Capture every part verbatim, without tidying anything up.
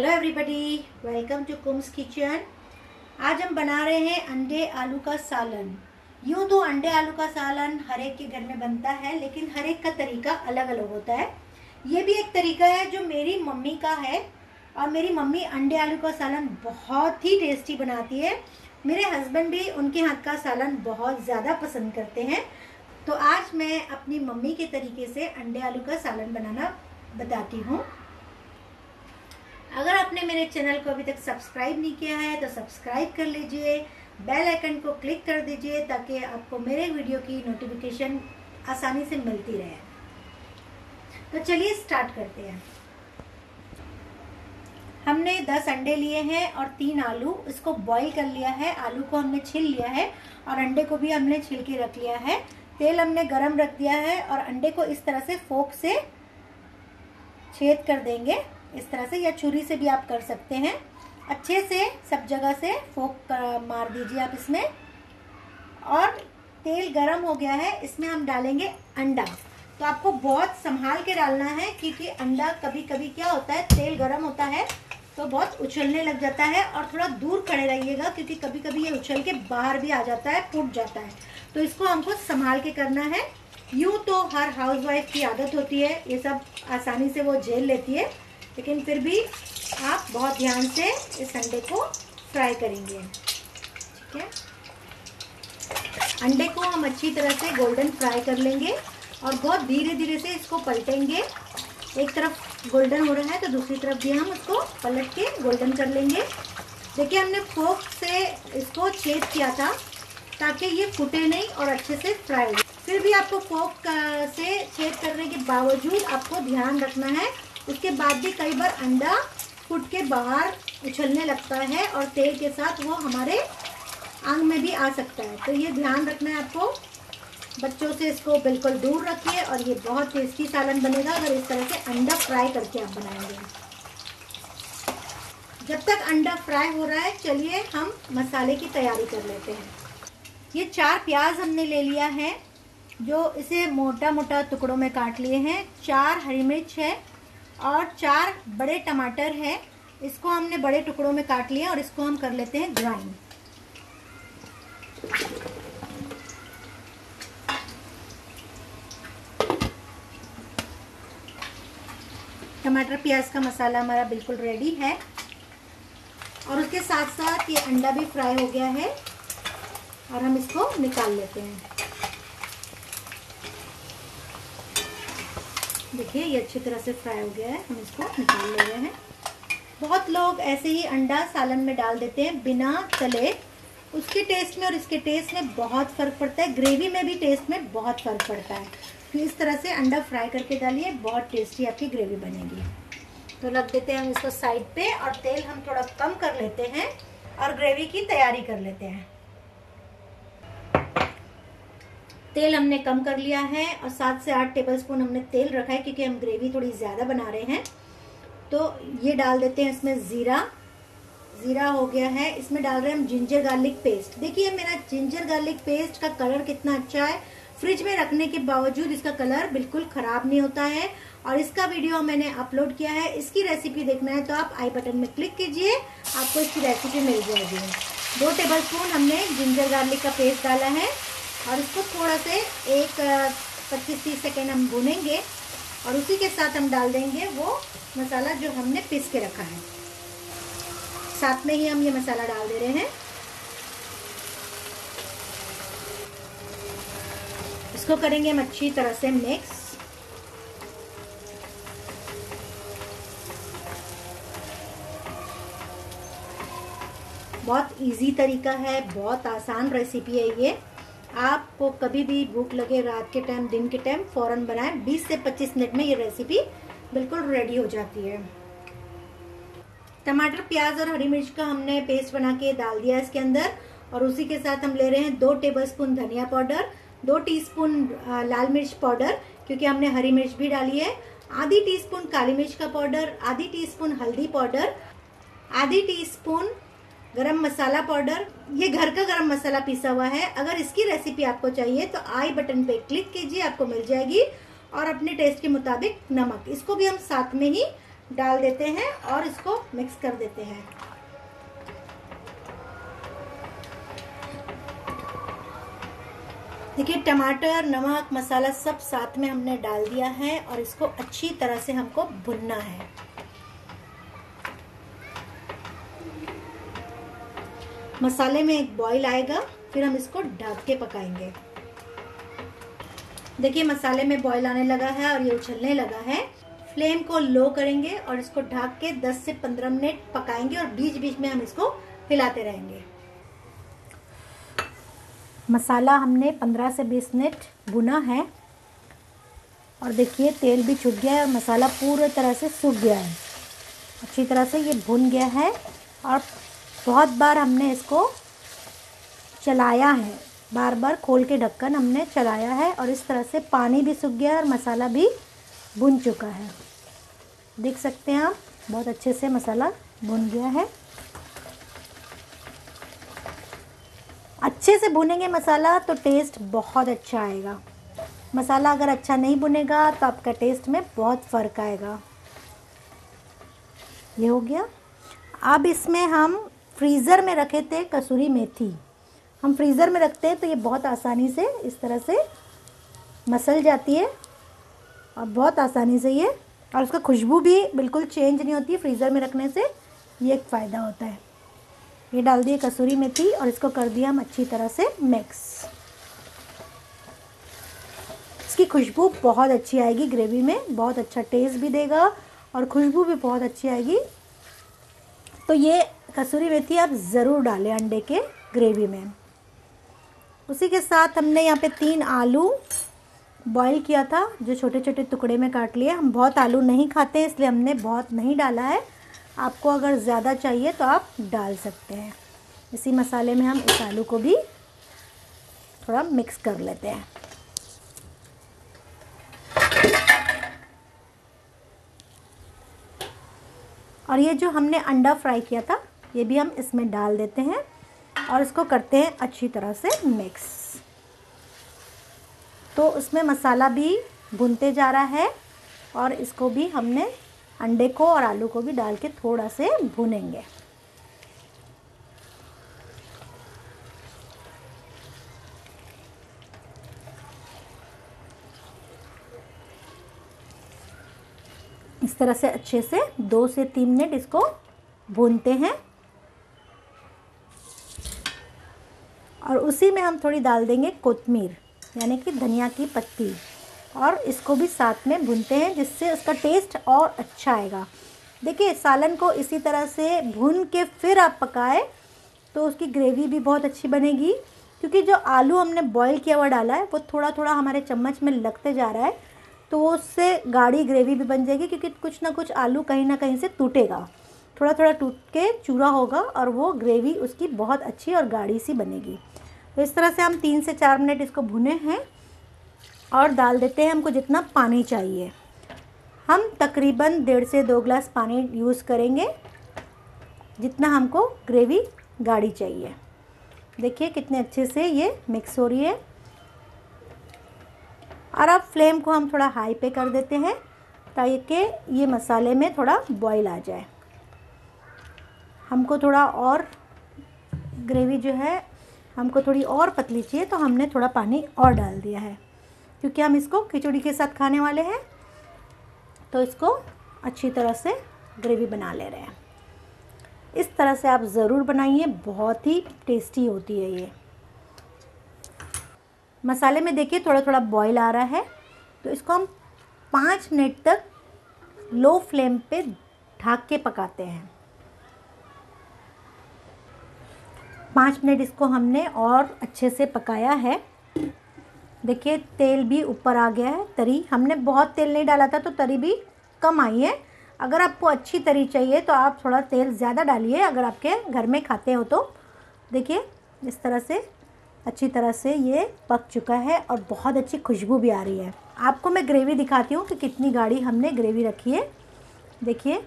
Hello everybody, welcome to कुम्स kitchen. आज हम बना रहे हैं अंडे आलू का सालन। यूँ तो अंडे आलू का सालन हर एक के घर में बनता है, लेकिन हर एक का तरीका अलग अलग होता है। ये भी एक तरीका है जो मेरी मम्मी का है, और मेरी मम्मी अंडे आलू का सालन बहुत ही टेस्टी बनाती है। मेरे हस्बैंड भी उनके हाथ का सालन बहुत ज़्यादा पसंद करते हैं। तो आज मैं अपनी मम्मी के तरीके से अंडे आलू का सालन बनाना बताती हूँ। अगर आपने मेरे चैनल को अभी तक सब्सक्राइब नहीं किया है तो सब्सक्राइब कर लीजिए, बेल आइकन को क्लिक कर दीजिए ताकि आपको मेरे वीडियो की नोटिफिकेशन आसानी से मिलती रहे। तो चलिए स्टार्ट करते हैं। हमने दस अंडे लिए हैं और तीन आलू, इसको बॉईल कर लिया है। आलू को हमने छिल लिया है और अंडे को भी हमने छिल के रख लिया है। तेल हमने गरम रख दिया है और अंडे को इस तरह से फोक से छेद कर देंगे, इस तरह से, या छुरी से भी आप कर सकते हैं। अच्छे से सब जगह से फोक मार दीजिए आप इसमें। और तेल गरम हो गया है, इसमें हम डालेंगे अंडा। तो आपको बहुत संभाल के डालना है, क्योंकि अंडा कभी कभी क्या होता है, तेल गरम होता है तो बहुत उछलने लग जाता है। और थोड़ा दूर खड़े रहिएगा, क्योंकि कभी कभी ये उछल के बाहर भी आ जाता है, फूट जाता है। तो इसको हमको संभाल के करना है। यूँ तो हर हाउसवाइफ की आदत होती है, ये सब आसानी से वो झेल लेती है, लेकिन फिर भी आप बहुत ध्यान से इस अंडे को फ्राई करेंगे, ठीक है। अंडे को हम अच्छी तरह से गोल्डन फ्राई कर लेंगे और बहुत धीरे धीरे से इसको पलटेंगे। एक तरफ गोल्डन हो रहा है तो दूसरी तरफ भी हम उसको पलट के गोल्डन कर लेंगे। देखिए, हमने फोक से इसको छेद किया था ताकि ये फूटे नहीं और अच्छे से फ्राई हो। फिर भी आपको फोक से छेद करने के बावजूद आपको ध्यान रखना है। उसके बाद भी कई बार अंडा फूट के बाहर उछलने लगता है और तेल के साथ वो हमारे आंग में भी आ सकता है, तो ये ध्यान रखना है आपको। बच्चों से इसको बिल्कुल दूर रखिए और ये बहुत टेस्टी सालन बनेगा अगर इस तरह से अंडा फ्राई करके आप बनाएंगे। जब तक अंडा फ्राई हो रहा है, चलिए हम मसाले की तैयारी कर लेते हैं। ये चार प्याज हमने ले लिया है, जो इसे मोटा मोटा टुकड़ों में काट लिए हैं। चार हरी मिर्च है और चार बड़े टमाटर हैं, इसको हमने बड़े टुकड़ों में काट लिया और इसको हम कर लेते हैं ग्राइंड। टमाटर प्याज का मसाला हमारा बिल्कुल रेडी है और उसके साथ साथ ये अंडा भी फ्राई हो गया है और हम इसको निकाल लेते हैं। देखिए, ये अच्छी तरह से फ्राई हो गया है, हम इसको निकाल ले रहे हैं। बहुत लोग ऐसे ही अंडा सालन में डाल देते हैं बिना तले। उसके टेस्ट में और इसके टेस्ट में बहुत फ़र्क पड़ता है, ग्रेवी में भी टेस्ट में बहुत फ़र्क पड़ता है। तो इस तरह से अंडा फ्राई करके डालिए, बहुत टेस्टी आपकी ग्रेवी बनेगी। तो रख देते हैं हम इसको साइड पे और तेल हम थोड़ा कम कर लेते हैं और ग्रेवी की तैयारी कर लेते हैं। तेल हमने कम कर लिया है और सात से आठ टेबलस्पून हमने तेल रखा है, क्योंकि हम ग्रेवी थोड़ी ज़्यादा बना रहे हैं। तो ये डाल देते हैं इसमें ज़ीरा। ज़ीरा हो गया है, इसमें डाल रहे हैं हम जिंजर गार्लिक पेस्ट। देखिए, मेरा जिंजर गार्लिक पेस्ट का कलर कितना अच्छा है। फ्रिज में रखने के बावजूद इसका कलर बिल्कुल ख़राब नहीं होता है और इसका वीडियो मैंने अपलोड किया है। इसकी रेसिपी देखना है तो आप आई बटन में क्लिक कीजिए, आपको इसकी रेसिपी मिल जाएगी। दो टेबलस्पून हमने जिंजर गार्लिक का पेस्ट डाला है और इसको थोड़ा से एक पच्चीस तीस सेकेंड हम भूनेंगे और उसी के साथ हम डाल देंगे वो मसाला जो हमने पीस के रखा है। साथ में ही हम ये मसाला डाल दे रहे हैं। इसको करेंगे हम अच्छी तरह से मिक्स। बहुत इजी तरीका है, बहुत आसान रेसिपी है ये। आपको कभी भी भूख लगे, रात के टाइम, दिन के टाइम, फौरन बनाएं। बीस से पच्चीस मिनट में ये रेसिपी बिल्कुल रेडी हो जाती है। टमाटर प्याज और हरी मिर्च का हमने पेस्ट बना के डाल दिया इसके अंदर और उसी के साथ हम ले रहे हैं दो टेबलस्पून धनिया पाउडर, दो टीस्पून लाल मिर्च पाउडर, क्योंकि हमने हरी मिर्च भी डाली है, आधी टीस्पून काली मिर्च का पाउडर, आधी टीस्पून हल्दी पाउडर, आधी टीस्पून गरम मसाला पाउडर। ये घर का गरम मसाला पिसा हुआ है। अगर इसकी रेसिपी आपको चाहिए तो आई बटन पे क्लिक कीजिए, आपको मिल जाएगी। और अपने टेस्ट के मुताबिक नमक, इसको भी हम साथ में ही डाल देते हैं और इसको मिक्स कर देते हैं। देखिए टमाटर, नमक, मसाला सब साथ में हमने डाल दिया है और इसको अच्छी तरह से हमको भुनना है। मसाले में एक बॉईल आएगा, फिर हम इसको ढक के पकाएंगे। देखिए मसाले में बॉईल आने लगा है और ये उछलने लगा है। फ्लेम को लो करेंगे और इसको ढक के दस से पंद्रह मिनट पकाएंगे और बीच बीच में हम इसको हिलाते रहेंगे। मसाला हमने पंद्रह से बीस मिनट भुना है और देखिए तेल भी छूट गया है और मसाला पूरी तरह से सूख गया है। अच्छी तरह से ये भुन गया है और बहुत बार हमने इसको चलाया है, बार बार खोल के ढक्कन हमने चलाया है और इस तरह से पानी भी सूख गया है और मसाला भी भुन चुका है। देख सकते हैं आप, बहुत अच्छे से मसाला भुन गया है। अच्छे से भुनेंगे मसाला तो टेस्ट बहुत अच्छा आएगा। मसाला अगर अच्छा नहीं भुनेगा तो आपका टेस्ट में बहुत फ़र्क आएगा। ये हो गया। अब इसमें हम फ्रीज़र में रखे थे कसूरी मेथी, हम फ्रीज़र में रखते हैं तो ये बहुत आसानी से इस तरह से मसल जाती है और बहुत आसानी से ये, और उसका खुशबू भी बिल्कुल चेंज नहीं होती। फ्रीज़र में रखने से ये एक फ़ायदा होता है। ये डाल दिए कसूरी मेथी और इसको कर दिया हम अच्छी तरह से मिक्स। इसकी खुशबू बहुत अच्छी आएगी ग्रेवी में, बहुत अच्छा टेस्ट भी देगा और खुशबू भी बहुत अच्छी आएगी। तो ये कसूरी मेथी आप ज़रूर डालें अंडे के ग्रेवी में। उसी के साथ हमने यहाँ पे तीन आलू बॉईल किया था जो छोटे छोटे टुकड़े में काट लिए। हम बहुत आलू नहीं खाते इसलिए हमने बहुत नहीं डाला है, आपको अगर ज़्यादा चाहिए तो आप डाल सकते हैं। इसी मसाले में हम इस आलू को भी थोड़ा मिक्स कर लेते हैं। और ये जो हमने अंडा फ्राई किया था ये भी हम इसमें डाल देते हैं और इसको करते हैं अच्छी तरह से मिक्स। तो उसमें मसाला भी भुनते जा रहा है और इसको भी हमने अंडे को और आलू को भी डाल के थोड़ा से भुनेंगे। इस तरह से अच्छे से दो से तीन मिनट इसको भूनते हैं और उसी में हम थोड़ी डाल देंगे कोतमीर यानी कि धनिया की पत्ती और इसको भी साथ में भूनते हैं जिससे उसका टेस्ट और अच्छा आएगा। देखिए सालन को इसी तरह से भून के फिर आप पकाएं तो उसकी ग्रेवी भी बहुत अच्छी बनेगी, क्योंकि जो आलू हमने बॉईल किया हुआ डाला है वो थोड़ा थोड़ा हमारे चम्मच में लगते जा रहा है तो वो उससे गाढ़ी ग्रेवी भी बन जाएगी, क्योंकि कुछ ना कुछ आलू कहीं ना कहीं से टूटेगा, थोड़ा थोड़ा टूट के चूरा होगा और वो ग्रेवी उसकी बहुत अच्छी और गाढ़ी सी बनेगी। तो इस तरह से हम तीन से चार मिनट इसको भुने हैं और डाल देते हैं हमको जितना पानी चाहिए। हम तकरीबन डेढ़ से दो ग्लास पानी यूज़ करेंगे जितना हमको ग्रेवी गाढ़ी चाहिए। देखिए कितने अच्छे से ये मिक्स हो रही है और अब फ्लेम को हम थोड़ा हाई पे कर देते हैं ताकि ये मसाले में थोड़ा बॉईल आ जाए। हमको थोड़ा और ग्रेवी जो है हमको थोड़ी और पतली चाहिए तो हमने थोड़ा पानी और डाल दिया है, क्योंकि हम इसको खिचड़ी के साथ खाने वाले हैं तो इसको अच्छी तरह से ग्रेवी बना ले रहे हैं। इस तरह से आप ज़रूर बनाइए, बहुत ही टेस्टी होती है ये। मसाले में देखिए थोड़ा थोड़ा बॉईल आ रहा है तो इसको हम पाँच मिनट तक लो फ्लेम पे ढक के पकाते हैं। पाँच मिनट इसको हमने और अच्छे से पकाया है। देखिए तेल भी ऊपर आ गया है, तरी हमने बहुत तेल नहीं डाला था तो तरी भी कम आई है। अगर आपको अच्छी तरी चाहिए तो आप थोड़ा तेल ज़्यादा डालिए अगर आपके घर में खाते हो तो। देखिए इस तरह से अच्छी तरह से ये पक चुका है और बहुत अच्छी खुशबू भी आ रही है। आपको मैं ग्रेवी दिखाती हूँ कि कितनी गाढ़ी हमने ग्रेवी रखी है। देखिए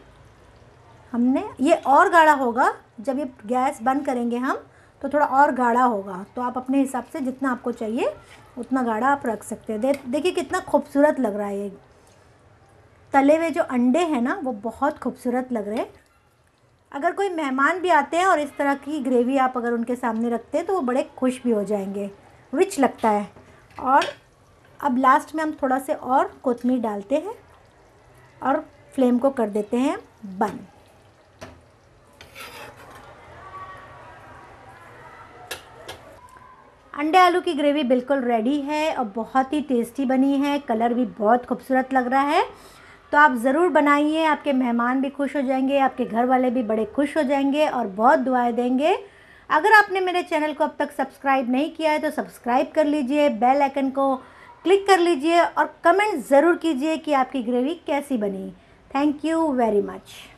हमने ये और गाढ़ा होगा जब ये गैस बंद करेंगे हम तो थोड़ा और गाढ़ा होगा, तो आप अपने हिसाब से जितना आपको चाहिए उतना गाढ़ा आप रख सकते हैं। देखिए कितना खूबसूरत लग रहा है ये। तले हुए जो अंडे हैं ना वो बहुत खूबसूरत लग रहे हैं। अगर कोई मेहमान भी आते हैं और इस तरह की ग्रेवी आप अगर उनके सामने रखते हैं तो वो बड़े खुश भी हो जाएंगे, रिच लगता है। और अब लास्ट में हम थोड़ा से और कोथिंबीर डालते हैं और फ्लेम को कर देते हैं बंद। अंडे आलू की ग्रेवी बिल्कुल रेडी है और बहुत ही टेस्टी बनी है, कलर भी बहुत खूबसूरत लग रहा है। तो आप ज़रूर बनाइए, आपके मेहमान भी खुश हो जाएंगे, आपके घर वाले भी बड़े खुश हो जाएंगे और बहुत दुआएं देंगे। अगर आपने मेरे चैनल को अब तक सब्सक्राइब नहीं किया है तो सब्सक्राइब कर लीजिए, बेल आइकन को क्लिक कर लीजिए और कमेंट ज़रूर कीजिए कि आपकी ग्रेवी कैसी बनी। Thank you very much.